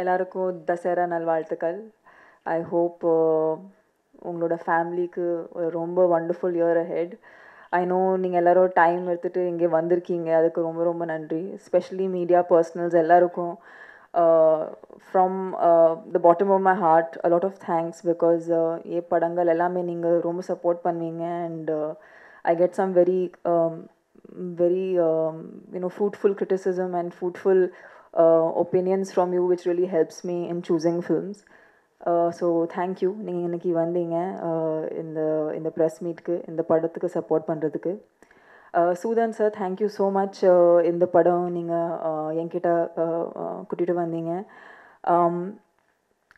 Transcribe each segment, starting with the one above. எல்லாருக்கும் தசரா நல்வாழ்த்துக்கள். I hope உங்களோட ஃபேமிலிக்கு ரொம்ப wonderful year ahead. I know நீங்கள் எல்லோரும் டைம் எடுத்துகிட்டு இங்கே வந்திருக்கீங்க, அதுக்கு ரொம்ப ரொம்ப நன்றி. ஸ்பெஷலி மீடியா பர்சனல்ஸ் எல்லாருக்கும் from the bottom of my heart a lot of thanks because ஏ படங்கள் எல்லாமே நீங்கள் ரொம்ப சப்போர்ட் பண்ணுவீங்க and I get some very fruitful criticism and fruitful opinions from you, which really helps me in choosing films. So thank you, நீங்க இன்னைக்கு வந்தீங்க இந்த press meetக்கு, இந்த படத்துக்கு சப்போர்ட் பண்ணுறதுக்கு. Suthan sir, thank you so much. இந்த படம் நீங்கள் என்கிட்ட கூட்டிகிட்டு வந்தீங்க.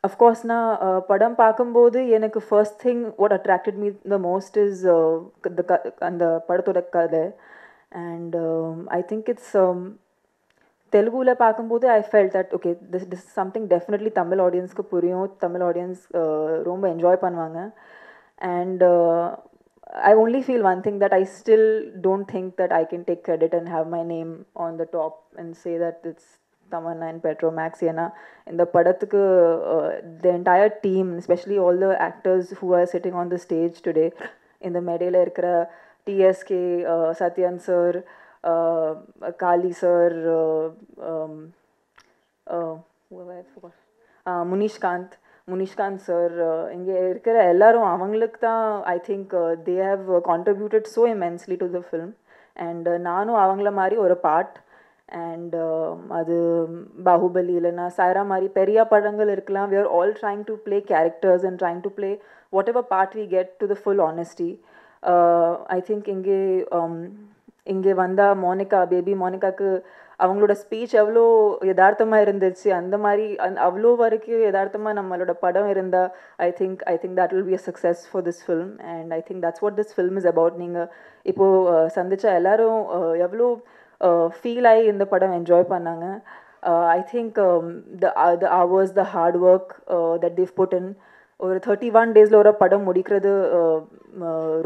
அஃப்கோர்ஸ் நான் படம் பார்க்கும்போது எனக்கு first thing what attracted me the most is அந்த படத்தோட கதை. அண்ட் ஐ திங்க் இட்ஸ் தெலுங்கில் பார்க்கும்போது I felt that okay this something definitely Tamil ஆடியன்ஸ்க்கு புரியும், தமிழ் ஆடியன்ஸ் ரொம்ப என்ஜாய் பண்ணுவாங்க. And I only feel one thing, that I still don't think that I can take credit and have my name on the top and say that it's Tamannaah and Petromax. Yena in the padathukku the entire team, especially all the actors who are sitting on the stage today, in the medal irukra TSK, Satyan sir, Kali sir, Munishkant sir, இங்கே இருக்கிற எல்லாரும் அவங்களுக்கு தான் I think they have contributed so immensely to the film. And நானும் அவங்கள மாதிரி ஒரு part, and அது பாகுபலி இல்லைன்னா சாயரா மாதிரி பெரிய படங்கள் இருக்கலாம். We are all trying to play characters and trying to play whatever part we get to the full honesty. I think இங்கே வந்தால் பேபி மோனிகாவுக்கு அவங்களோட ஸ்பீச் எவ்வளோ யதார்த்தமாக இருந்துச்சு, அந்த மாதிரி அவ்வளோ வரைக்கும் யதார்த்தமாக நம்மளோட படம் இருந்தால் I think that will be a success for this film. And I think that's what this film is about. நீங்கள் இப்போது சந்திச்ச எல்லோரும் எவ்வளோ ஃபீல் ஆகி இந்த படம் என்ஜாய் பண்ணாங்க. I think the hours, the hard work that they've put in, ஒரு 31 days ஒரு படம் முடிக்கிறது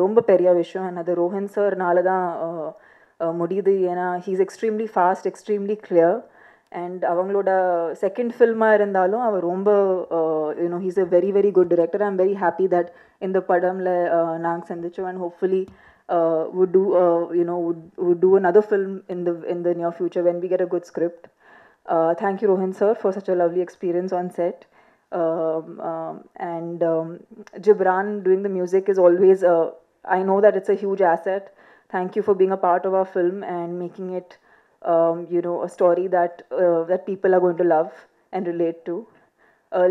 ரொம்ப பெரிய விஷயம். அண்ட் அது ரோஹன் சார்னால தான் முடியுது. ஏன்னா he's extremely fast, extremely clear. And அவங்களோட செகண்ட் ஃபில்மாக இருந்தாலும் அவர் ரொம்ப he's a very very good director. I am very happy that இந்த படமில் நாங்கள் சந்தித்தோம். அண்ட் hopefully would do another film in the near future when we get a good script. Thank you Rohan sir for such a lovely experience on set. And Jibran doing the music is always I know that it's a huge asset. Thank you for being a part of our film and making it a story that people are going to love and relate to.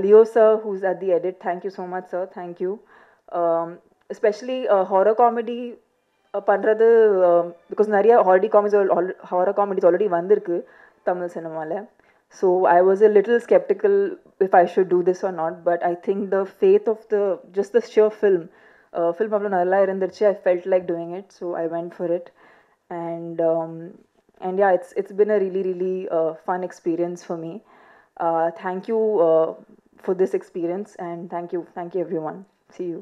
Leo sir, who's at the edit, thank you so much sir. Thank you. Especially horror comedy பண்றது, because நிறைய horror comedies already வந்திருக்கு Tamil cinema la. So I was a little skeptical if I should do this or not, but I think the faith of the sheer film அவ்வளோ நல்லா இருந்துச்சு. I felt like doing it, so I went for it. And yeah, it's been a really fun experience for me. Thank you for this experience, and thank you everyone. See you.